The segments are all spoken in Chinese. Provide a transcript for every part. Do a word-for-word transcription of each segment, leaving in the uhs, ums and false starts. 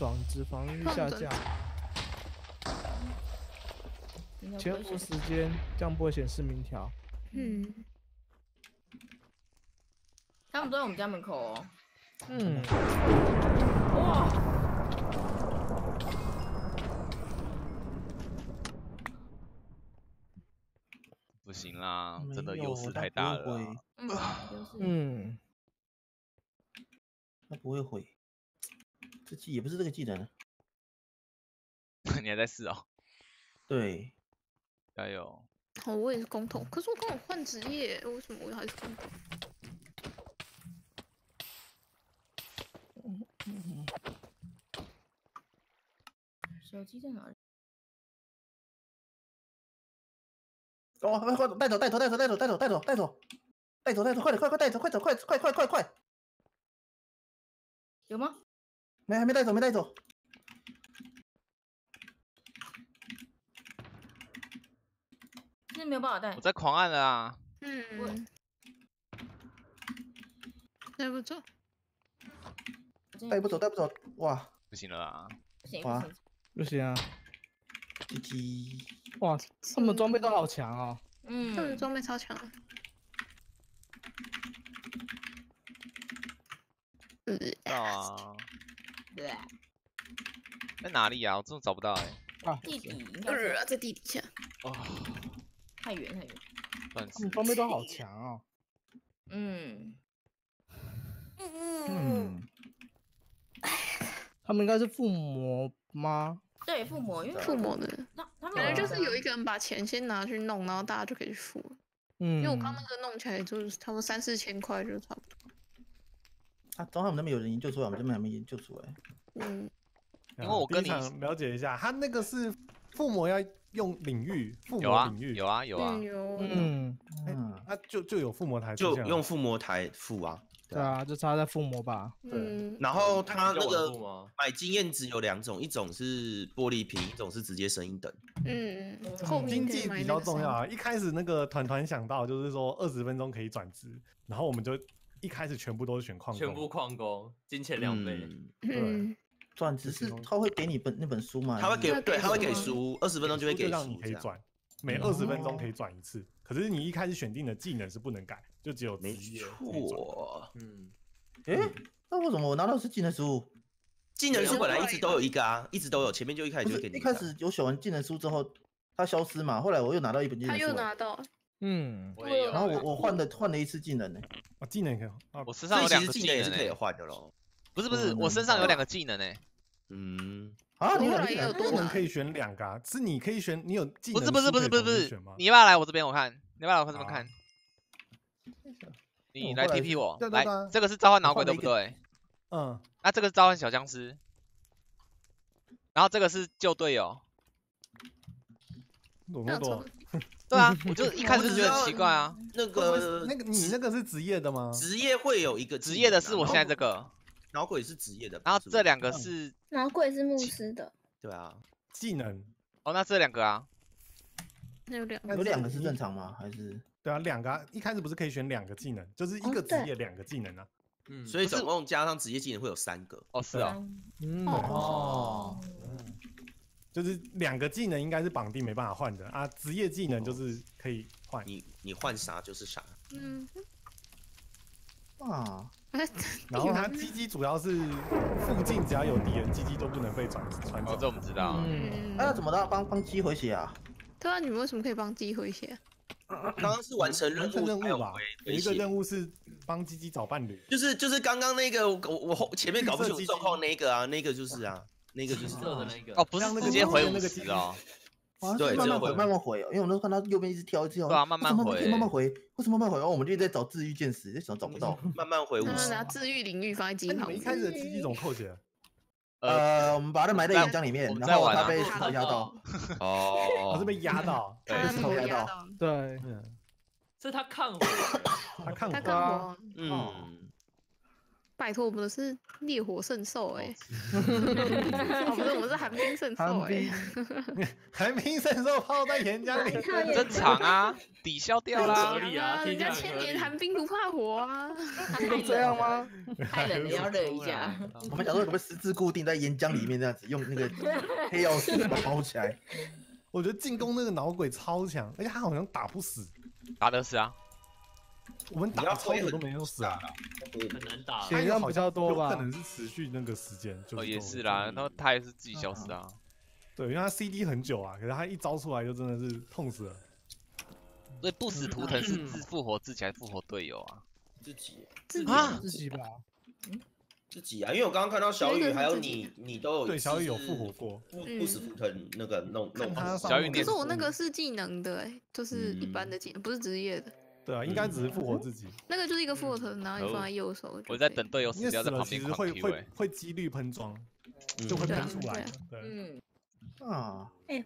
转职防御下降，潜伏时间这样不会显示明条。嗯，他们都在我们家门口哦。嗯，哇！不行啦，真的优势太大了。嗯，嗯，他不会毁。 这技也不是这个技能、啊，你还在试哦？对，加油！哦，我也是工头，可是我刚好换职业，为什么我还是工头？嗯嗯、手机在哪里？哦，快快带走，带走，带走，带走，带走，带走，带走，带走，带走，快点，快快带走，快走，快快快快快！有吗？ 没，还没带走，没带走。真的没有办法带。我在狂按了啊。嗯。我带不走。带不走，带不走，哇！不行了啊！不行，不行啊！滴滴。哇，他们装备都好强哦。嗯。他们装备超强。啊。 对，在哪里呀、啊？我真的找不到哎、欸。啊，地底，呃，在地底下。哦，太远太远。他们装备都好强哦。嗯。嗯。他们应该是附魔吗？对，附魔，因为附魔的。那他们可能就是有一个人把钱先拿去弄，然后大家就可以去付了。嗯。因为我刚那个弄起来就是差不多三四千块，就差不多。 啊，正好我们那边有人研究出来，我们这边还没研究出来。嗯，因为我跟你了解一下，他那个是附魔要用领域，附魔领域有啊有啊有啊。嗯，那就就有附魔台，就用附魔台附啊。对啊，就差在附魔吧。对。然后他那个买经验值有两种，一种是玻璃瓶，一种是直接声音等。嗯，经济比较重要啊。一开始那个团团想到就是说二十分钟可以转职，然后我们就。 一开始全部都是选矿工，全部矿工，金钱两倍。对，转职是他会给你本那本书吗？他会给，对，他会给书，二十分钟就会给书，让你可以转，每二十分钟可以转一次。可是你一开始选定的技能是不能改，就只有职业。错，嗯，哎，那为什么我拿到是技能书？技能书本来一直都有一个啊，一直都有，前面就一开始就给你。一开始有选完技能书之后，它消失嘛，后来我又拿到一本技能书，他又拿到。 嗯，然后我我换的换了一次技能呢，我技能可以，我身上有两个技能也是可以换的喽。不是不是，我身上有两个技能呢。嗯，啊，你有技能多能可以选两个啊？是你可以选，你有技能。不是不是不是不是不是，你要不要来我这边我看？你要不要来我这边看？你来 T P 我，来，这个是召唤脑鬼对不对？嗯，那这个是召唤小僵尸，然后这个是救队友。多多多。 对啊，我就一开始觉得很奇怪啊。那个、那个、你那个是职业的吗？职业会有一个职业的是我现在这个脑鬼是职业的，然后这两个是脑鬼是牧师的。对啊，技能哦，那这两个啊，那有两有两个是正常吗？还是对啊，两个一开始不是可以选两个技能，就是一个职业两个技能啊。嗯，所以总共加上职业技能会有三个。哦，是啊，嗯哦。 就是两个技能应该是绑定没办法换的啊，职业技能就是可以换、哦，你你换啥就是啥。嗯，啊，然后他鸡鸡主要是附近只要有敌人，鸡鸡都不能被转传走。哦，这我们知道。嗯，那、啊、怎么的？帮帮鸡回血啊？对啊，你们为什么可以帮鸡回血？刚刚是完成任务任务吧？有一个任务是帮鸡鸡找伴侣。就是就是刚刚那个我我前面搞不清楚状况那个啊，那个就是啊。 那个就是的那个哦，不是直接回那个机哦，对，慢慢回，慢慢回哦，因为我那时候看他右边一直挑一直挑，对啊，慢慢回，慢慢回，为什么慢慢回？哦，我们就在找治愈剑石，想找不到，慢慢回。他们拿治愈领域放在基因旁。一开始的基因怎么扣起来？呃，我们把它埋在岩浆里面，然后他被石头压到。哦，他是被压到，被石头压到，对，是他看火，他看火，嗯。拜托，我们是烈火圣兽哎，我们我们是寒冰圣兽哎，寒冰圣兽泡在岩浆里，正常啊，抵消掉啦，人家千年寒冰不怕火啊，能这样吗？太冷了要热一下。我们想说，可不可以十字固定在岩浆里面这样子，用那个黑曜石把它包起来。我觉得进攻那个脑鬼超强，而且他好像打不死，打得死啊。 我们打超久都没有死啊，很难打。现在好像多吧，可能是持续那个时间。哦，也是啦，他他也是自己消失啊。对，因为他 C D 很久啊，可是他一招出来就真的是痛死了。所以不死图腾是自复活自己还是复活队友啊？自己，自己啊，自己吧，自己啊，因为我刚刚看到小雨还有你，你都有对小雨有复活过，不不死图腾那个弄弄他小雨，可是我那个是技能的哎，就是一般的技能，不是职业的。 对啊，应该只是复活自己。那个就是一个复活藤，然后你放在右手。我在等队友死掉在旁边狂 Q。会会几率喷装，就会喷出来。嗯啊，哎，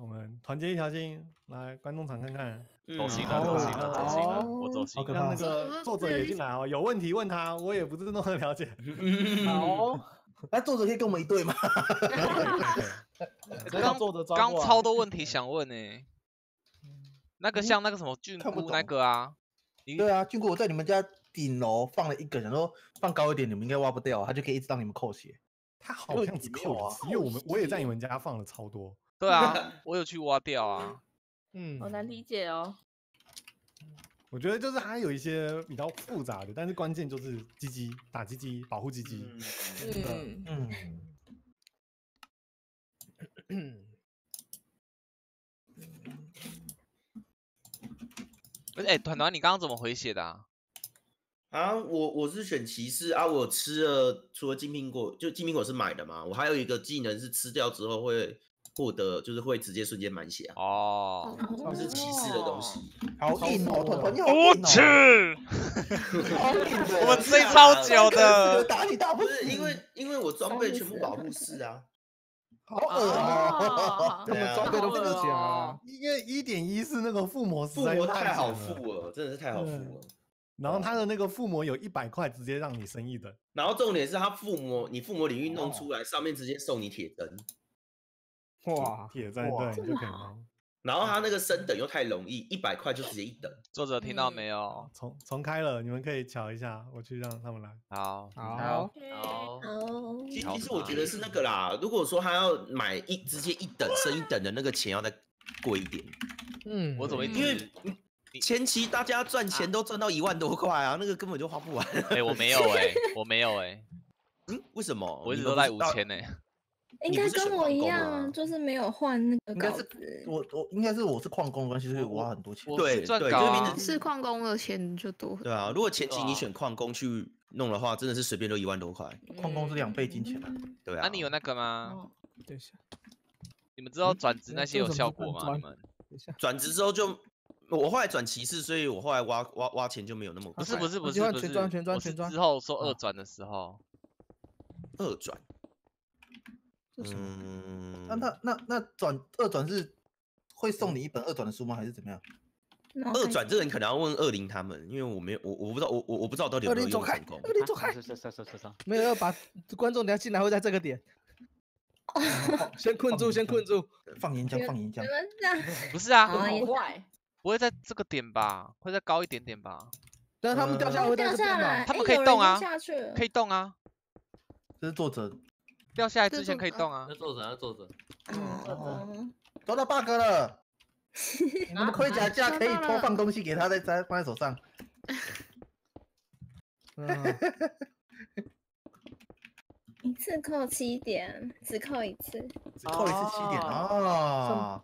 我们团结一条心，来观众场看看。走心了，走心了，走心了，我走心。让那个作者也进来哦，有问题问他，我也不是那么了解。好，那作者可以跟我们一对吗？刚刚超多问题想问呢。 那个像那个什么菌菇那个啊，对啊，菌菇我在你们家顶楼放了一个，想说放高一点你们应该挖不掉，它就可以一直让你们扣血。它好像只扣啊，因为我们我也在你们家放了超多。对啊，我有去挖掉啊。嗯，好难理解哦。我觉得就是它有一些比较复杂的，但是关键就是鸡鸡打鸡鸡保护鸡鸡。嗯嗯。 哎，团团，你刚刚怎么回血的啊？啊，我我是选骑士啊，我吃了除了金苹果，就金苹果是买的嘛，我还有一个技能是吃掉之后会获得，就是会直接瞬间满血啊。哦，它是骑士的东西，好硬哦，团团你好硬哦。不吃，我们追超久的，打你打不是因为因为我装备全部保护式啊。 好恶啊！他们装备都不能讲啊，因为一点一是那个附魔，附魔太好附了，真的是太好附了。然后他的那个附魔有一百块，直接让你升一等。然后重点是他附魔，你附魔领域弄出来，上面直接送你铁灯。哇，铁灯对，就可以了。然后他那个升等又太容易，一百块就直接一等。作者听到没有？重重开了，你们可以瞧一下，我去让他们来。好，好，好。 其实我觉得是那个啦，如果说他要买一直接一等升一等的那个钱要再贵一点。嗯，我怎么因为前期大家赚钱都赚到一万多块啊，那个根本就花不完。哎，我没有哎，我没有哎。嗯，为什么？我一直都在五千呢。应该跟我一样，就是没有换那个稿子。我我应该是我是矿工的关系，所以我花很多钱。对对，是矿工的钱就多。对啊，如果前期你选矿工去。 弄的话真的是随便都一万多块，矿工是两倍金钱啊。对啊，那你有那个吗？等一下，你们知道转职那些有效果吗？你们转职之后就，我后来转骑士，所以我后来挖挖挖钱就没有那么。不是不是不是不是，我是之后说二转的时候，二转，嗯，那那那那转二转是会送你一本二转的书吗？还是怎么样？ 二转这个你可能要问二零他们，因为我没有我我不知道我我我不知道到底有没有用成功。二零走开，没有要把观众等下进来会在这个点，先困住先困住，放岩浆放岩浆。不是啊，不会在这个点吧？会再高一点点吧？但他们掉下来会掉下来，他们可以动啊，可以动啊。这是作者掉下来之前可以动啊。那作者那作者，找到 bug 了。 你们的盔甲架可以偷放东西给他，再再放在手上。一次扣七点，只扣一次，只扣一次七点啊！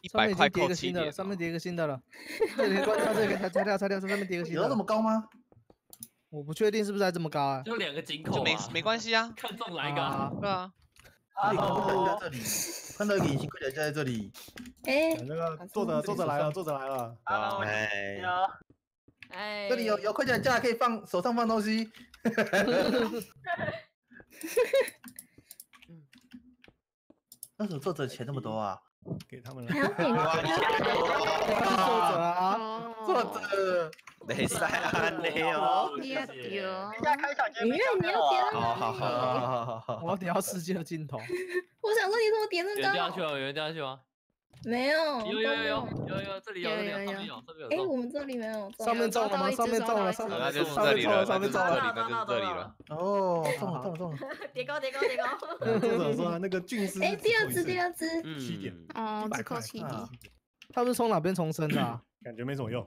一百块扣七点，上面叠一个新的了。这里关掉，这里拆掉，拆掉，上面叠一个新的。有那么高吗？我不确定是不是还这么高啊。就两个井口，就没没关系啊，看中哪一个？对啊。 看到这里，看到隐形盔甲就在这里。哎，那个作者作者来了，作者来了。哎，哎，这里有有盔甲架可以放手上放东西。那时候作者钱那么多啊，给他们了。还有你，作者啊，作者。你犀利哦！呢一條，而家開場最尾啦！好好好好好，我等下世界的盡頭。我想說你怎麼點那麼高？掉下去了，有人掉下去嗎？沒有。有有有有有，這裡有有有有。哎，我們這裡沒有。上面中了嗎？上面中了，上面中了，上面中了，上面中了，那就這裡了。哦，中了中了中了！疊高疊高疊高！這怎麼說啊？那個俊師。哎，第二隻第二隻。七點。哦，只扣七點。他是從哪邊重生的？ 感觉没什么用，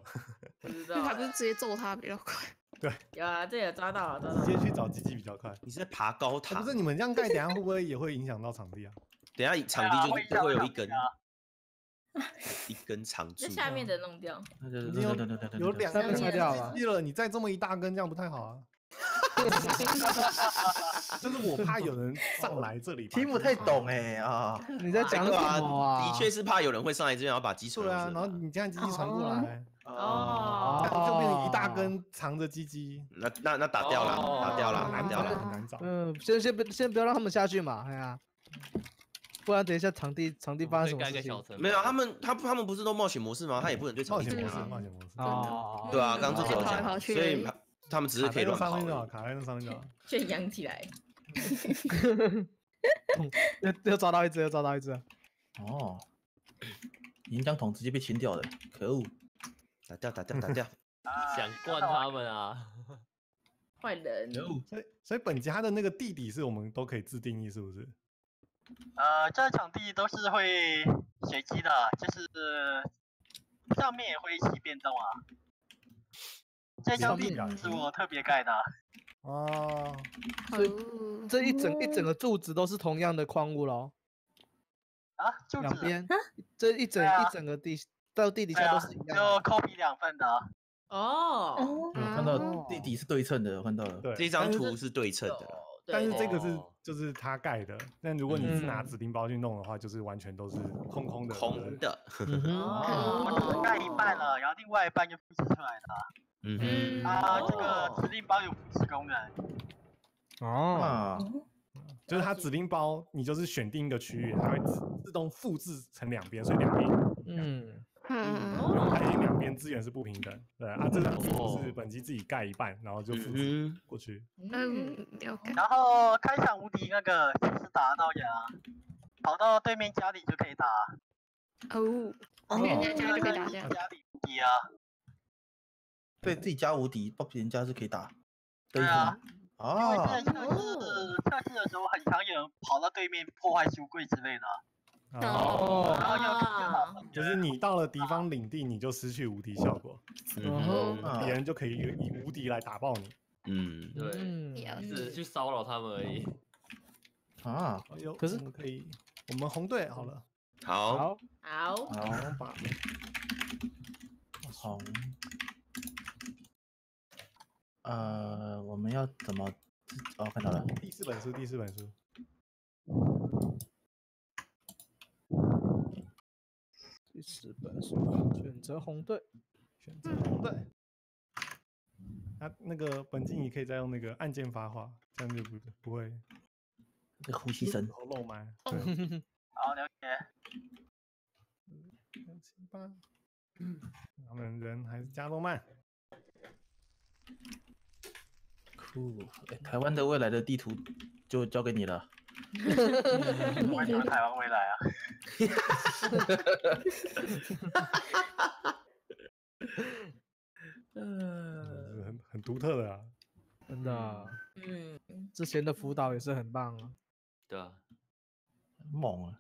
不知道，还不是直接揍他比较快。对，有啊，这也抓到了，直接去找吉吉比较快。你是爬高塔，不是你们这样盖，等下会不会也会影响到场地啊？等下场地就不会有一根，一根长柱，下面的弄掉。有两根拆掉了，对了，你再这么一大根，这样不太好啊。就是我怕有人上来这里，听不太懂哎啊！你在讲什么啊？的确是怕有人会上来这边，然后把鸡传过来。对啊，然后你这样鸡鸡传过来，哦，就变成一大根藏着鸡鸡。那那那打掉了，打掉了，打掉了，很难找。嗯，先先不先不要让他们下去嘛，哎呀，不然等一下场地场地发生什么事情？没有，他们他他们不是都冒险模式吗？他也不能对冒险模式，冒险模式。哦，对啊，刚刚这种讲，所以。 他们只是可以乱跑，卡在那上面就好，圈养起来。又又抓到一只，又抓到一只。哦，银枪筒直接被清掉了，可恶！打掉，打掉，打掉！想灌他们啊！坏人。所以所以本家的那个地底是我们都可以自定义，是不是？呃，这场地都是会随机的，就是上面也会一起变动啊。 这张地是我特别盖的哦，所以这一整一整个柱子都是同样的矿物咯。啊，柱子两边，这一整一整个地到地底下都是一样，就copy两份的。哦，我看到地底是对称的，我看到了。对，这张图是对称的，但是这个是就是他盖的。但如果你是拿指定包去弄的话，就是完全都是空空的。空的。哦，我只盖一半了，然后另外一半就复制出来的。 嗯哼，啊，这个指令包有复制功能。哦，就是它指令包，你就是选定一个区域，它会自自动复制成两边，所以两边。嗯嗯，然后发现两边资源是不平等。对啊，这张图是本机自己盖一半，然后就复制过去。嗯，了解。然后开场无敌那个随时打到人啊，跑到对面家里就可以打。哦，对面家里可以打架。家里无敌啊。 对自己家无敌，帮别人家是可以打。对啊，啊，因为之前就是测试的时候，很常有人跑到对面破坏书柜之类的。哦，然后又就是你到了敌方领地，你就失去无敌效果，然后别人就可以以无敌来打爆你。嗯，对，只是去骚扰他们而已。啊，可是可以，我们红队好了。好，好，好，好。 呃，我们要怎么？哦，看到了，第四本书，第四本书。第四本书，选择红队，选择红队。那、啊、那个本季你可以再用那个按键发话，这样就不不会。这呼吸声。喉咙麦。好，了解。六七八，嗯，他们人还是加动漫。 酷，台湾的未来的地图就交给你了。我也是台湾未来啊。嗯，很很独特的啊，真的。嗯，之前的辅导也是很棒啊。对啊，很猛啊，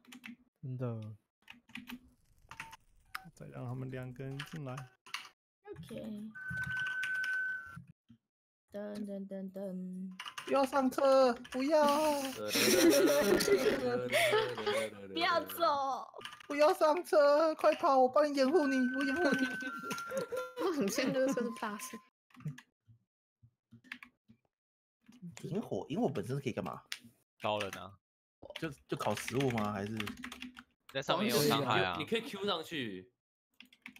真的。再让他们两个人进来。OK。 噔噔噔噔！要上车，不要！不要走！不要上车，快跑！我帮你掩护你，我掩护你。我很像这个车的大声。引火，引火本身可以干嘛？高人啊！就就烤食物吗？还是在上面有伤害啊？你可以 Q 上去。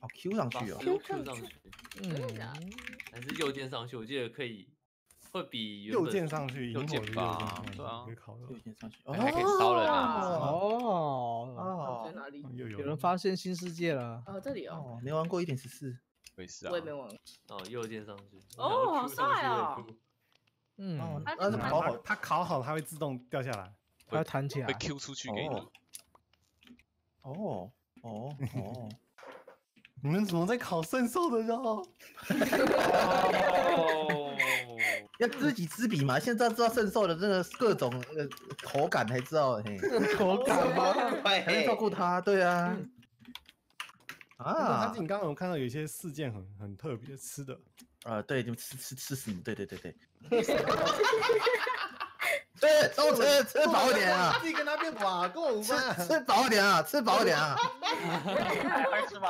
哦 ，Q 上去哦 ，Q 上去，嗯，还是右键上去，我记得可以，会比右键上去，右键吧，对啊，右键上去，还可以烧人啊，哦哦，在哪里？有人发现新世界了？哦，这里哦，没玩过一点十四，没事啊，我也没玩过。哦，右键上去。哦，好帅哦。嗯，但是烤好，它烤好它会自动掉下来，它会弹起来，被 Q 出去给你。哦哦哦。 你们怎么在烤圣兽的肉？要知己知彼嘛！现在知道圣兽的这个各种呃口感，才知道嘿。口感吗？还能照顾它，对啊。啊！你刚刚有看到有一些事件很很特别吃的啊，对，你们吃吃吃死你！对对对对。对，都吃吃饱一点啊！自己跟他变寡，跟我无关。吃饱一点啊！吃饱一点啊！快吃吧！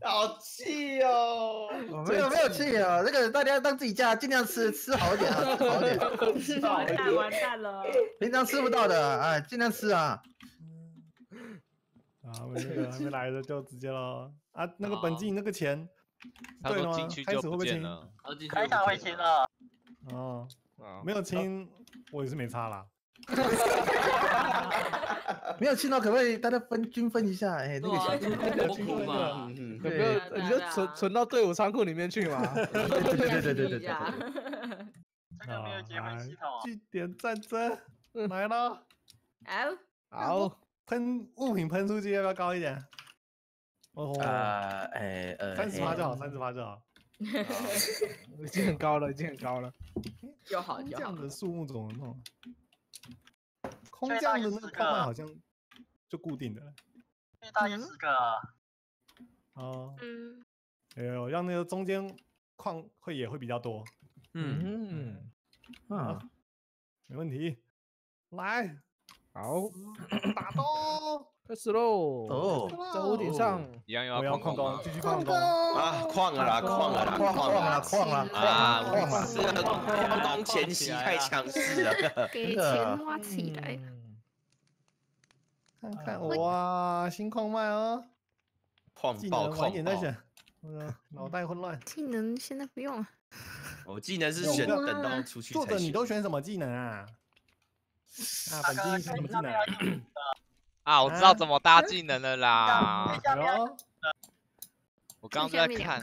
好气哦！没有没有气啊，这个大家当自己家，尽量吃吃好一点啊，好点。吃完蛋完蛋了，平常吃不到的，哎，尽量吃啊。啊，还没来的就直接喽。啊，那个本季那个钱，对吗？开始会不会清？开场会清了。哦，没有清，我也是没差啦。 没有清到，可不可以大家分均分一下？哎，那个小金均分嘛，对，你就存存到队伍仓库里面去嘛。对对对对对对。这个没有结婚系统。据点战争来了。好，好，喷物品喷出去要不要高一点？哦，哎呃，三十八就好，三十八就好。已经很高了，已经很高了。就好，就好。这样的数目怎么弄？ 空降的那个框好像就固定的了，最大有四个。哦，嗯，哎呦，让那个中间框会也会比较多。嗯嗯，啊，没问题。来，好，打斗，开始喽！哦，在屋顶上，一样要矿工，继续矿工啊，矿了啦，矿了啦，矿了，矿了啊，矿了！是啊，矿工前期太强势了，给钱挖起来。 看看哇，新矿脉哦！矿爆矿爆！脑袋混乱。技能现在不用。我技能是选等到出去。作者，你都选什么技能啊？啊，本季是什么技能？啊，我知道怎么搭技能了啦。我刚刚在看，